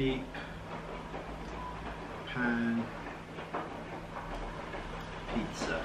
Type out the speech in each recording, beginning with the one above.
deep pan pizza.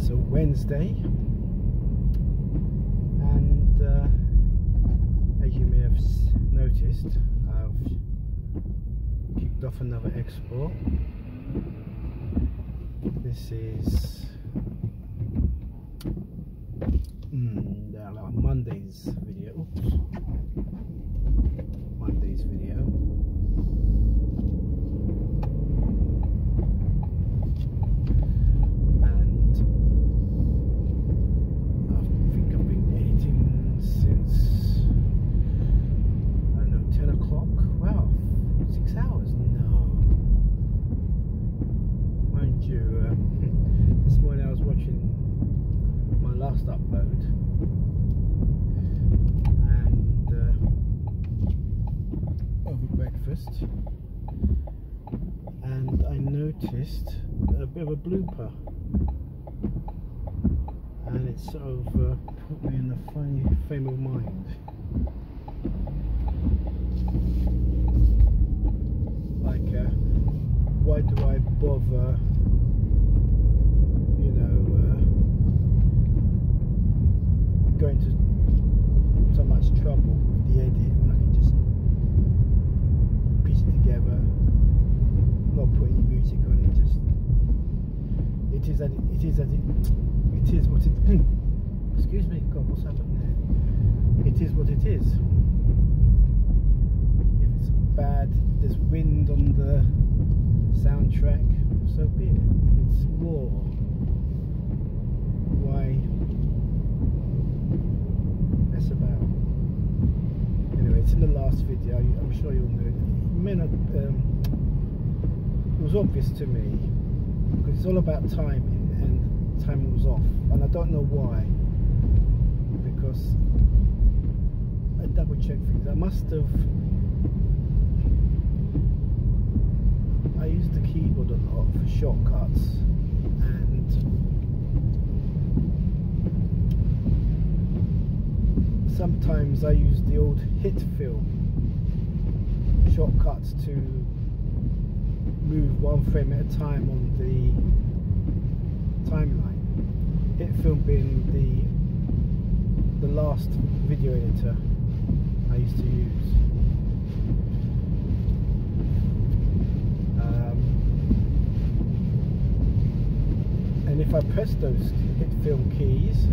It's a Wednesday, and as you may have noticed, I've kicked off another export. This is Monday's video. Oops. Monday's video. Upload and over breakfast, and I noticed a bit of a blooper, and it sort of put me in a funny frame of mind. Like, why do I bother? Going to so much trouble with the edit when I can just piece it together, not put any music on it. Just it is what it. Excuse me, God, what's happened there? It is what it is. If it's bad, there's wind on the soundtrack, so be it. It's raw. Why? About anyway, it's in the last video. I'm sure you'll know. It may not. It was obvious to me because it's all about timing, and timing was off, and I don't know why. Because I double checked things. I must have. I used the keyboard a lot for shortcuts, and sometimes I use the old HitFilm shortcuts to move one frame at a time on the timeline. HitFilm being the last video editor I used to use. And if I press those HitFilm keys,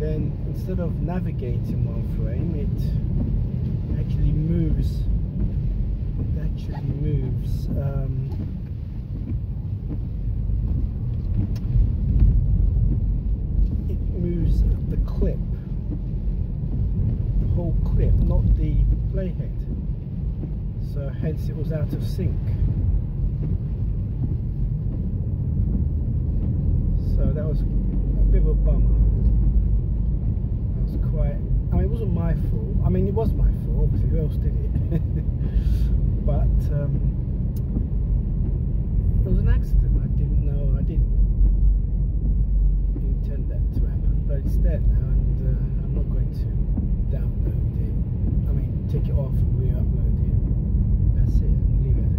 then instead of navigating one frame, it actually moves. It actually moves. It moves the clip, the whole clip, not the playhead. So hence, it was out of sync. So that was a bit of a bummer. Quite, I mean, it wasn't my fault. I mean, it was my fault because who else did it? But it was an accident. I didn't intend that to happen, but it's there now, and I'm not going to download it. I mean, take it off and re-upload it. That's it. Leave it as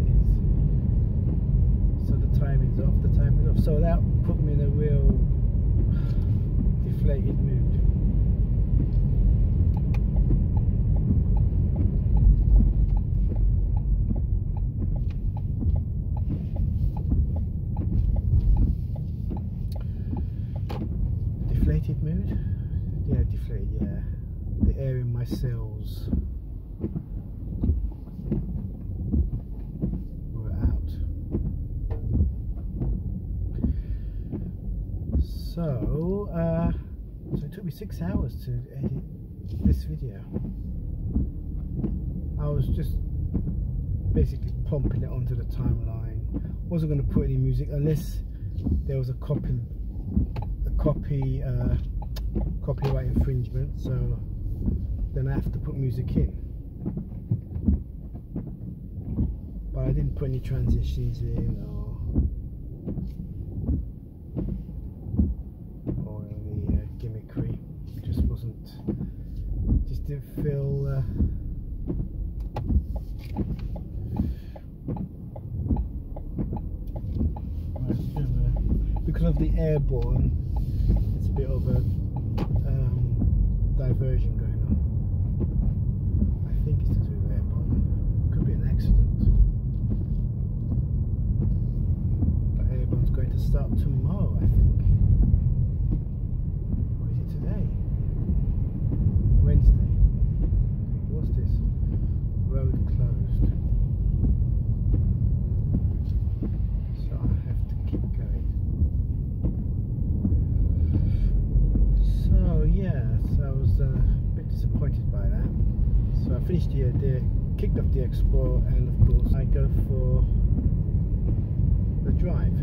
it is. So the timing's off. The timing's off. So that put me in a real deflated mood. Mood? Yeah, deflated, yeah. The air in my cells were out. So it took me 6 hours to edit this video. I was just basically pumping it onto the timeline. Wasn't going to put any music unless there was a copyright infringement. So then I have to put music in. But I didn't put any transitions in or any gimmickry. It just wasn't. Just didn't feel. Because of the airborne, it's a bit of a diversion going on. I think it's to do with airborne. Could be an accident. But airborne's going to start tomorrow, I think. Or is it today? Wednesday. What's this? Road closed. Disappointed by that, so I finished the idea, kicked off the Explorer, and of course I go for the drive,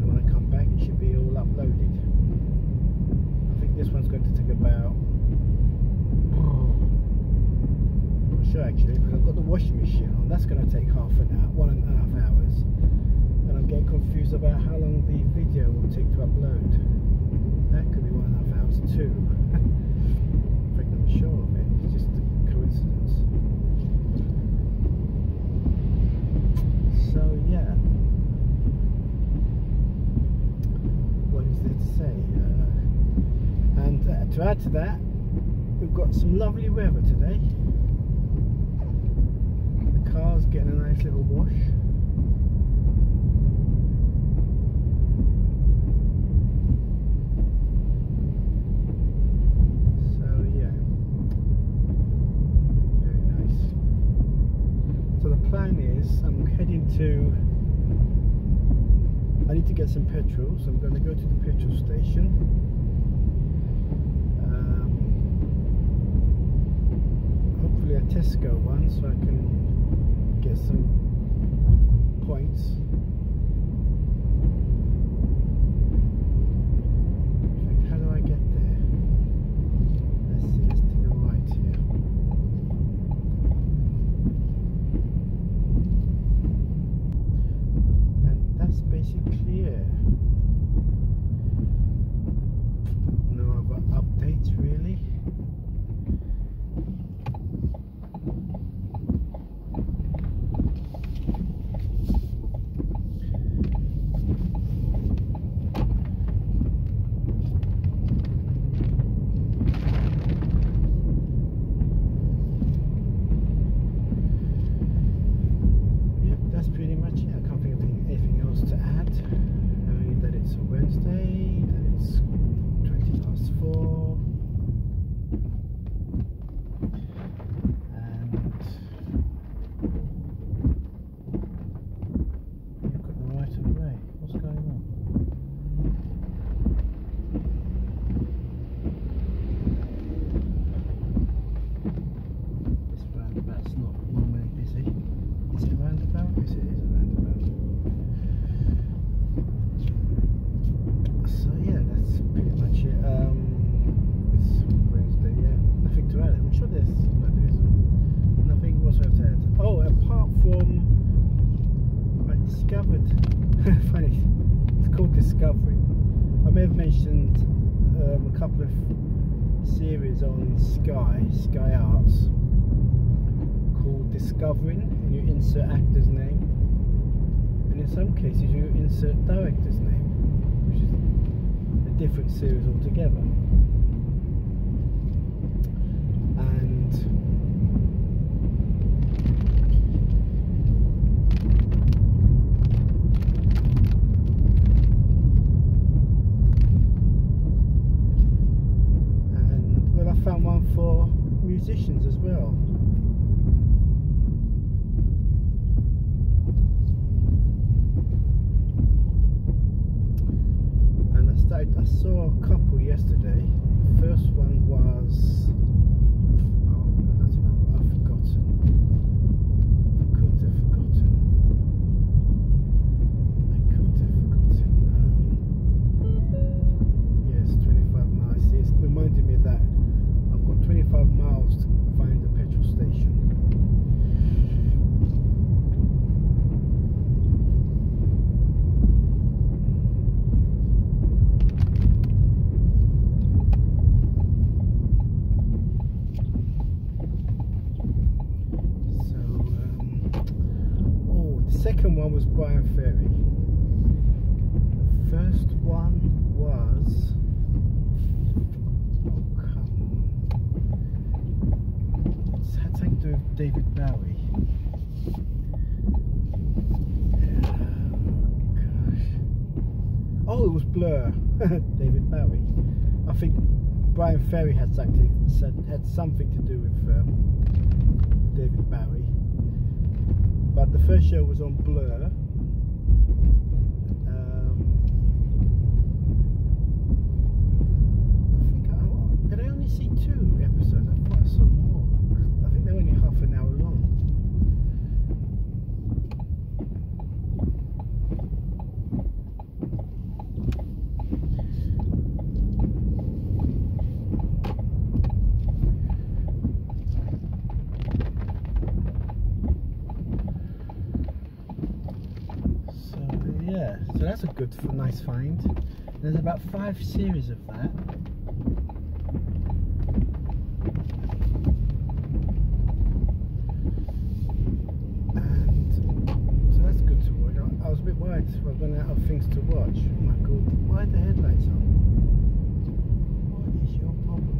and when I come back it should be all uploaded. I think this one's going to take about, I'm not sure actually, because I've got the washing machine on. That's going to take half an hour, 1.5 hours, and I'm getting confused about how long the video will take to upload. That could be 1.5 hours too. In fact, I'm sure of it. It's just a coincidence. So yeah. What is there to say? And to add to that, we've got some lovely weather today. The car's getting a nice little wash. I'm heading to, I need to get some petrol, so I'm going to go to the petrol station. Hopefully a Tesco one, so I can get some points. In fact, how do I get there? Let's see, let's take a right here. Basically, yeah. No other updates really. Funny, it's called Discovery. I may have mentioned a couple of series on Sky Arts called Discovering, and you insert actor's name, and in some cases you insert director's name, which is a different series altogether. And for musicians as well. And I saw a couple yesterday. The first one second one was Brian Ferry. The first one was... oh, come on. What's that thing to do with David Bowie? Oh, gosh. Oh, it was Blur. David Bowie. I think Brian Ferry had something to do with David Bowie. But the first show was on Blur. Did I only see 2 episodes? I thought I saw more. I think they're only half an hour long. So that's a good, nice find. There's about 5 series of that. And so that's good to watch. I was a bit worried I've run out of things to watch. Oh my God, why are the headlights on? What is your problem?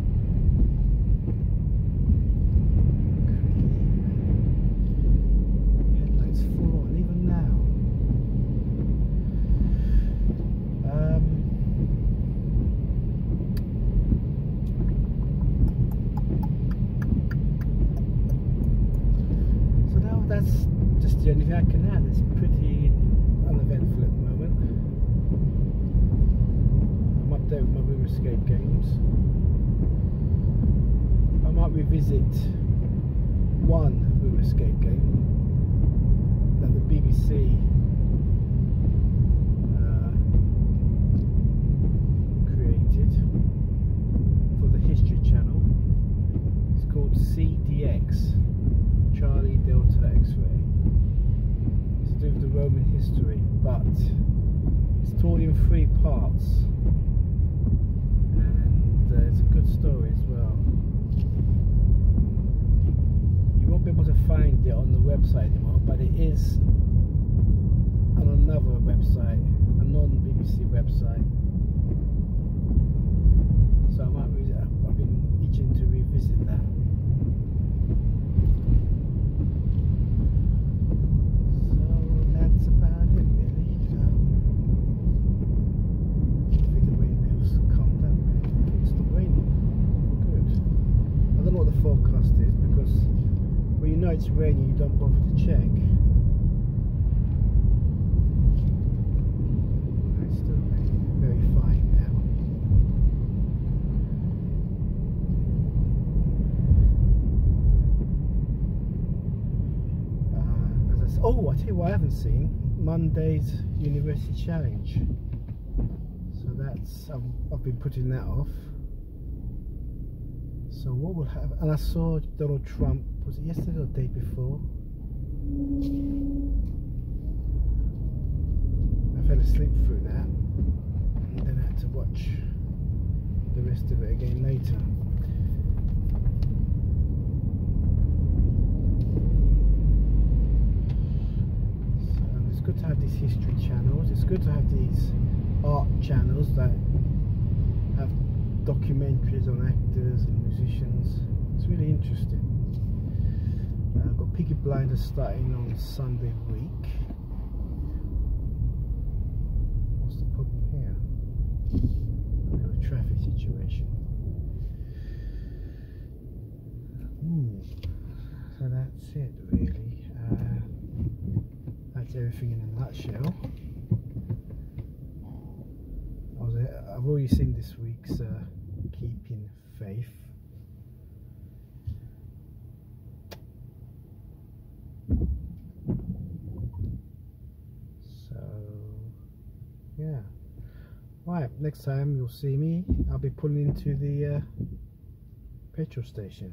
Headlights full on, even now. That's just the only thing I can add. It's pretty uneventful at the moment. I'm up there with my room escape games. I might revisit one room escape game that the BBC created for the History Channel. It's called CDX. Charlie Delta X-Ray. It's to do with the Roman history, but it's told in 3 parts, and it's a good story as well. You won't be able to find it on the website anymore, but it is on another website, a non-BBC website. So I might read it. I've been itching to revisit that. Forecast is, because when you know it's raining you don't bother to check. It's still raining, very fine now. As I said, oh, I tell you what I haven't seen, Monday's University Challenge. So that's, I've been putting that off. So what will happen? And I saw Donald Trump, was it yesterday or the day before? I fell asleep through that, and then I had to watch the rest of it again later. So it's good to have these history channels, it's good to have these art channels that have documentaries on actors and musicians. It's really interesting. I've got Peaky Blinders starting on Sunday week. What's the problem here? A little traffic situation. So that's it really. That's everything in a nutshell. I've already seen this week's Keeping Faith. So, yeah. Right, next time you'll see me, I'll be pulling into the petrol station.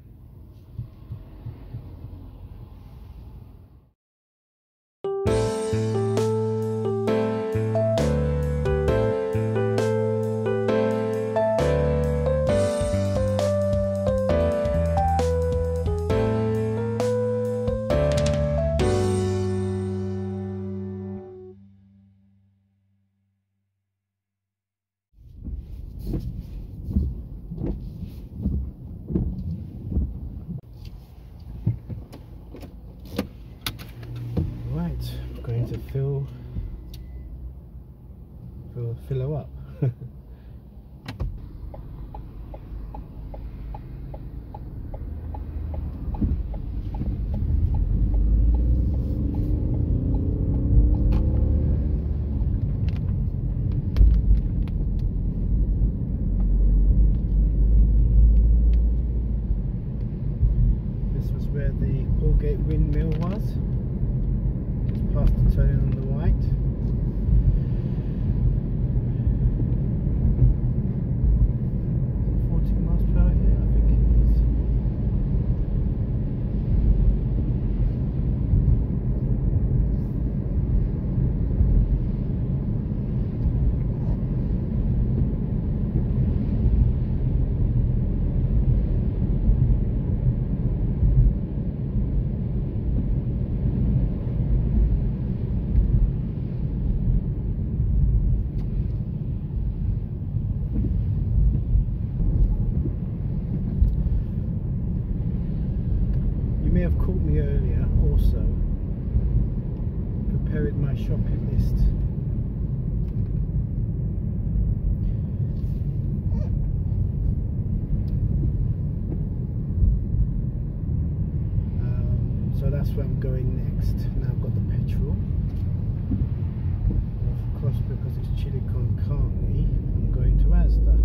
need to fill her up. Windmill was just past the turn on the right. 40 miles per hour here, I think it is. Shopping list. So that's where I'm going next. Now I've got the petrol. Of course, because it's chili con carne, I'm going to Asda.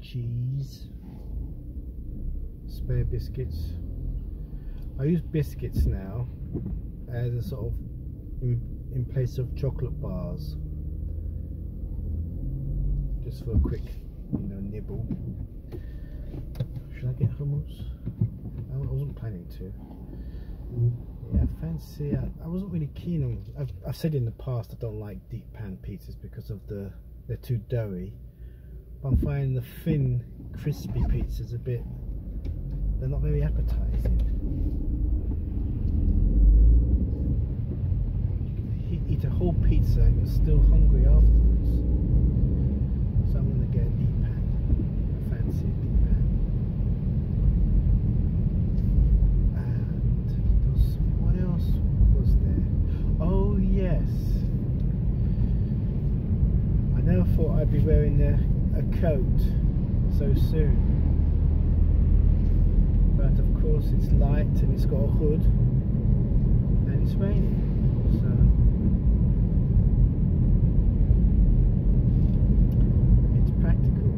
Cheese, spare biscuits. I use biscuits now as a sort of in place of chocolate bars, just for a quick, nibble. Should I get hummus? I wasn't planning to. Yeah, fancy. I wasn't really keen on. I've said in the past I don't like deep pan pizzas because of they're too doughy. I'm finding the thin, crispy pizzas a bit, they're not very appetizing. You can eat a whole pizza and you're still hungry afterwards. So I'm going to get a deep pan, a fancy deep pan. And what else was there? Oh yes! I never thought I'd be wearing a coat so soon, but of course it's light and it's got a hood and it's raining, so it's practical.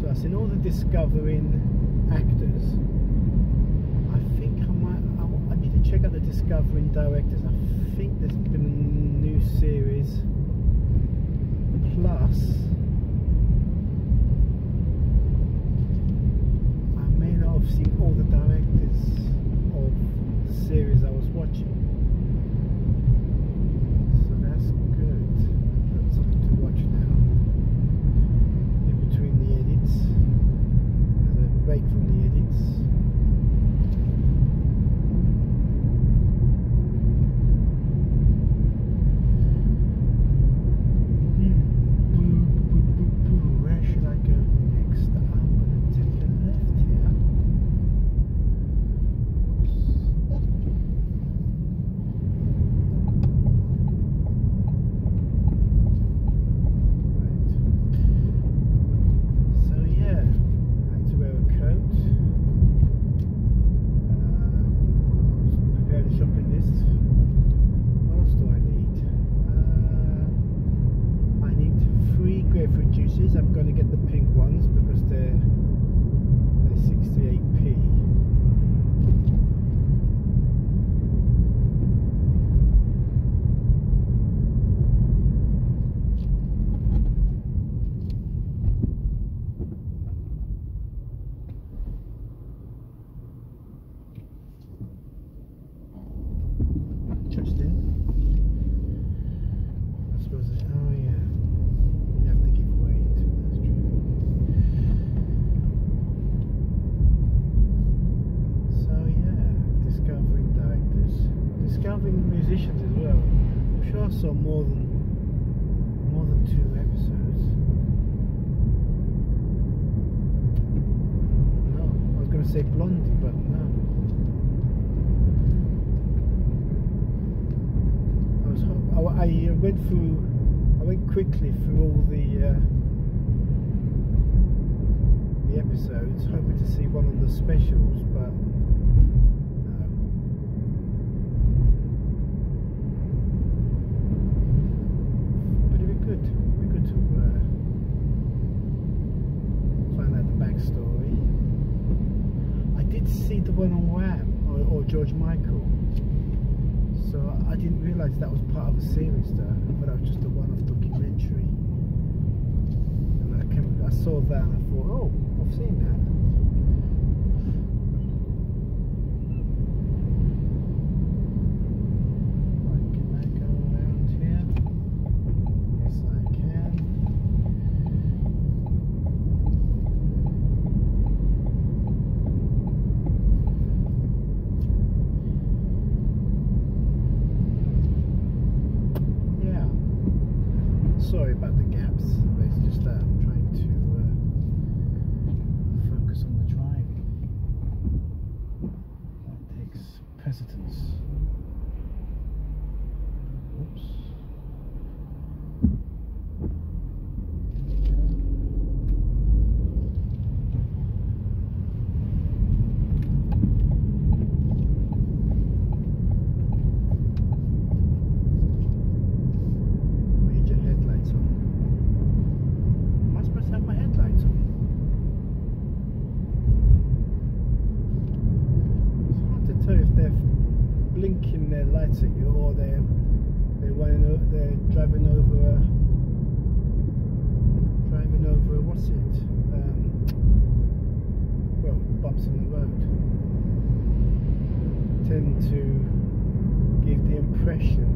So that's in all the discovering actors. I need to check out the discovering directors. I think there's been a new series. Plus, I may not have seen all the directors of the series I was watching. So that's good. I've got something to watch now. In between the edits, as a break from the edits. now saw more than two episodes. No, I was going to say Blondie, but no. I went through. I went quickly through all the episodes, hoping to see one of the specials, but. George Michael, so I didn't realise that was part of a series though. I thought that was just a one-off documentary, and I saw that and I thought, oh, I've seen that. Right, can I go around here? Yes, I can. Sorry about the gaps, but it's just that I'm trying to focus on the driving. That takes precedence. Oops. Or they're driving over a what's it? Well, bumps in the road tend to give the impression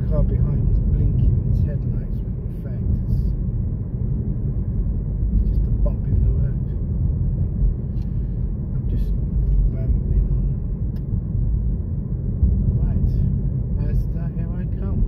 that the car behind is blinking its headlights when in fact it's just a bump in the road. I'm just rambling on. Asda, here I come.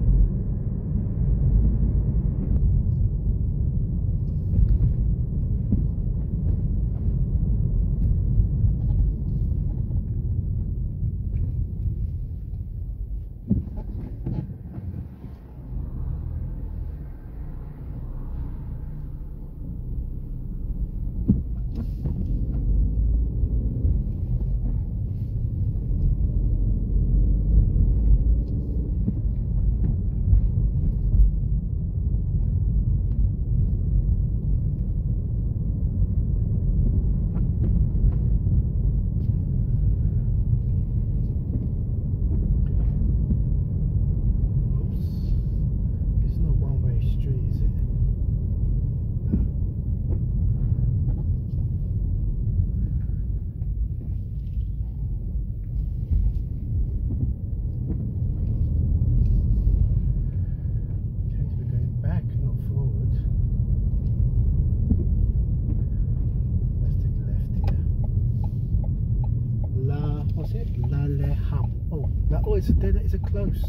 It's a close.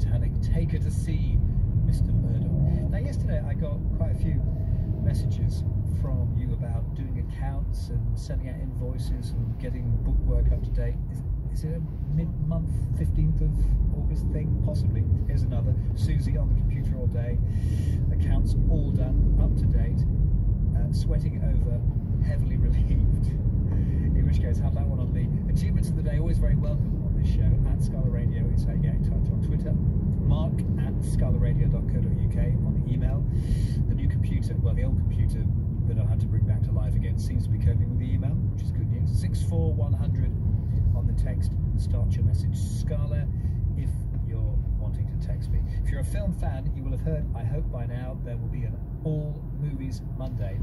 Titanic, take her to sea, Mr. Murdoch. Now yesterday I got quite a few messages from you about doing accounts and sending out invoices and getting bookwork up to date. Is it a mid-month 15th of August thing? Possibly. Here's another. Susie on the computer all day, accounts all done, up to date, sweating over, heavily relieved. In which case, have that one on the achievements of the day. Always very welcome on this show. At Scala Radio is how you get in touch on Twitter. Mark at scalaradio.co.uk on the email. The new computer, well, the old computer that I had to bring back to life again, seems to be coping with the email, which is good news. 64100 on the text. Start your message Scala if you're wanting to text me. If you're a film fan, you will have heard, I hope by now, there will be an All Movies Monday.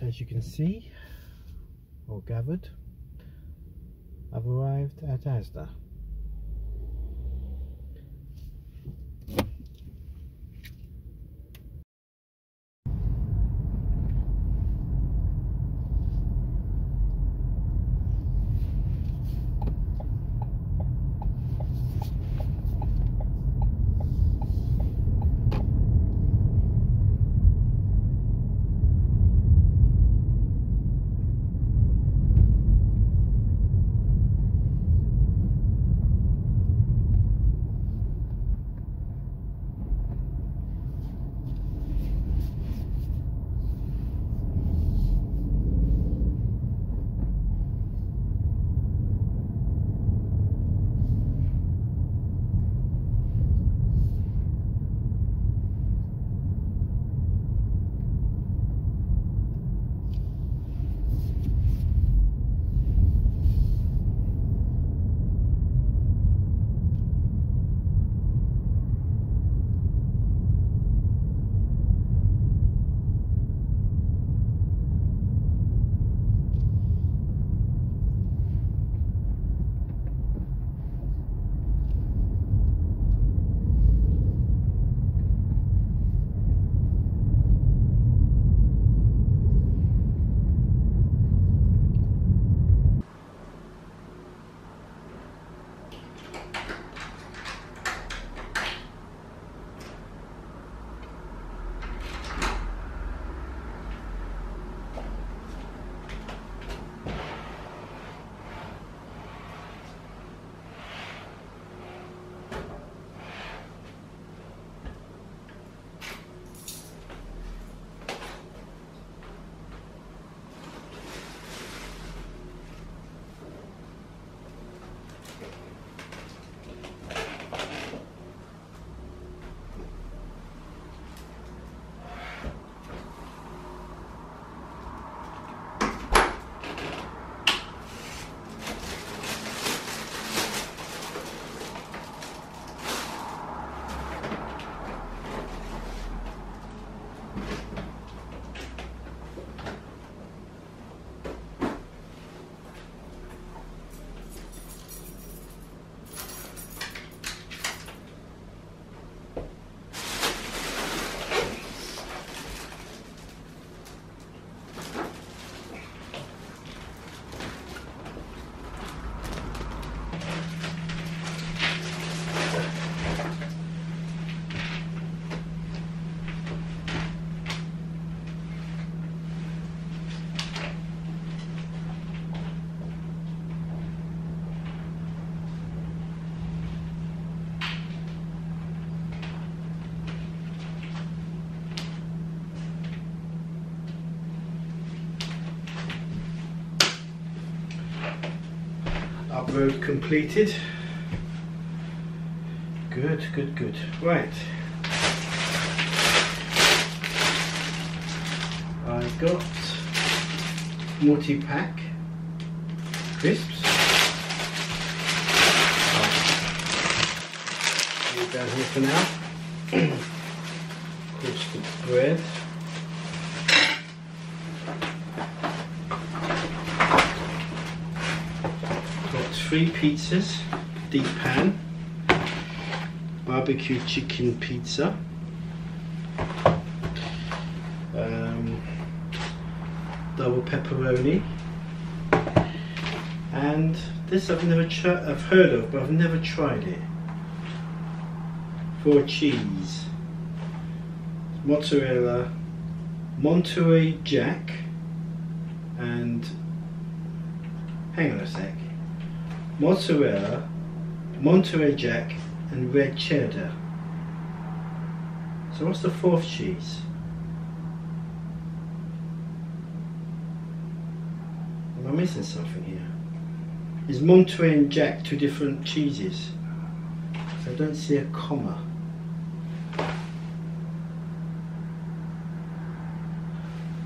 As you can see, or gathered, I've arrived at Asda. road completed. Good, good, good. Right. I got multi-pack crisps. Leave that here for now. Of course, the bread. Got 3 pizzas, deep pan, barbecue chicken pizza, double pepperoni, and this I've heard of, but I've never tried it. 4 cheese, mozzarella, Monterey Jack, and hang on a sec, mozzarella, Monterey Jack, and red cheddar. So what's the 4th cheese? Am I missing something here? Is Monterey and Jack 2 different cheeses? I don't see a comma.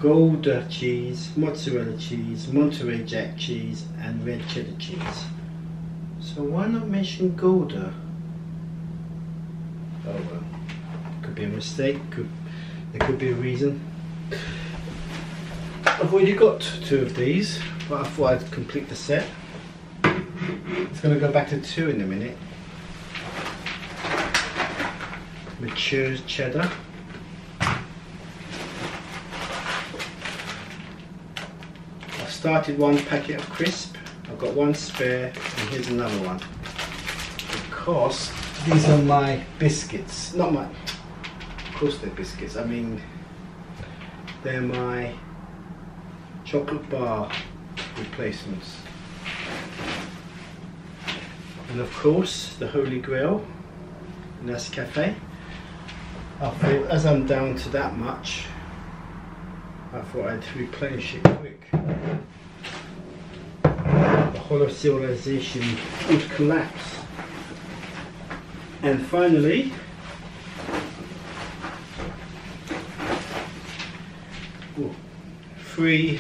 Gouda cheese, mozzarella cheese, Monterey Jack cheese, and red cheddar cheese. So why not mention Gouda? Oh well, could be a mistake, there could be a reason. I've already got 2 of these, but I thought I'd complete the set. It's going to go back to 2 in a minute. Mature cheddar. I started 1 packet of crisp, I've got 1 spare, and here's another one. Because these are my biscuits, not my, of course they're biscuits, I mean they're my chocolate bar replacements. And of course the Holy Grail, Nescafe. I thought, as I'm down to that much, I thought I'd replenish it quick. The whole of civilization would collapse. And finally, ooh, 3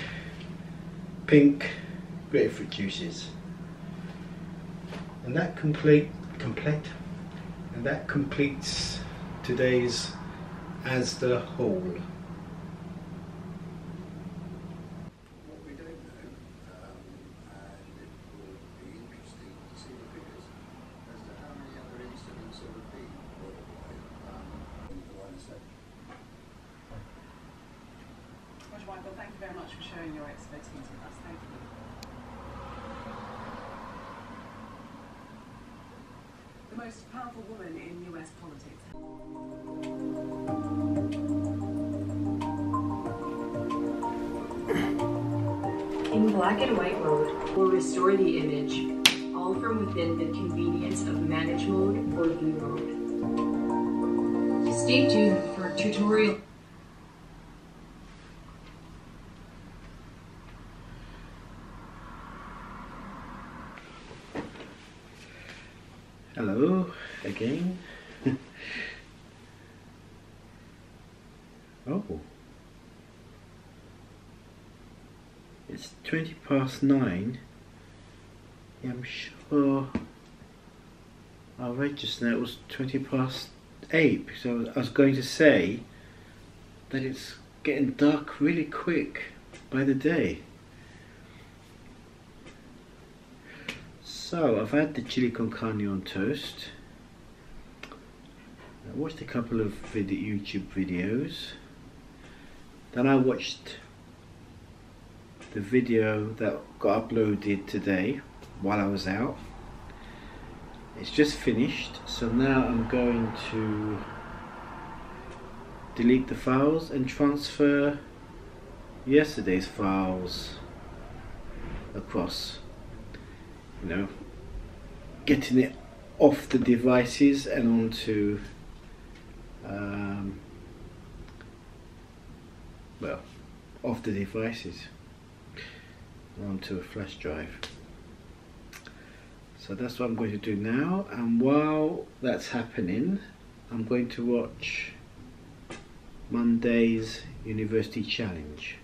pink grapefruit juices, and that completes today's Asda haul. Well, thank you very much for sharing your expertise with us. Thank you. The most powerful woman in US politics. In Black and White Mode, we'll restore the image, all from within the convenience of Manage Mode or View Mode. Stay tuned for a tutorial. Hello again. Oh, it's 20 past 9. Yeah, I'm sure I read just now it was 20 past 8, because I was going to say that it's getting dark really quick by the day. So I've had the chili con carne on toast. I watched a couple of YouTube videos. Then I watched the video that got uploaded today while I was out. It's just finished, so now I'm going to delete the files and transfer yesterday's files across. You know, getting it off the devices and onto well, off the devices and onto a flash drive. So that's what I'm going to do now, and while that's happening I'm going to watch Monday's University Challenge.